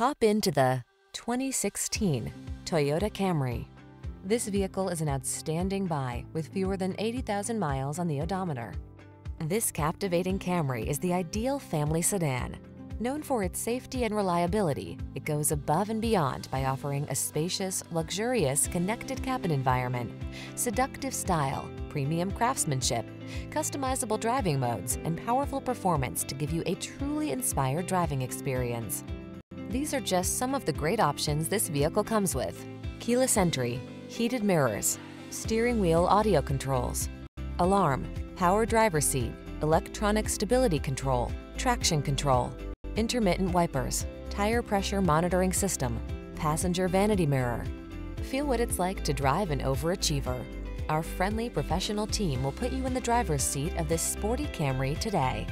Hop into the 2016 Toyota Camry. This vehicle is an outstanding buy with fewer than 80,000 miles on the odometer. This captivating Camry is the ideal family sedan. Known for its safety and reliability, it goes above and beyond by offering a spacious, luxurious, connected cabin environment, seductive style, premium craftsmanship, customizable driving modes, and powerful performance to give you a truly inspired driving experience. These are just some of the great options this vehicle comes with: keyless entry, heated mirrors, steering wheel audio controls, alarm, power driver seat, electronic stability control, traction control, intermittent wipers, tire pressure monitoring system, passenger vanity mirror. Feel what it's like to drive an overachiever. Our friendly professional team will put you in the driver's seat of this sporty Camry today.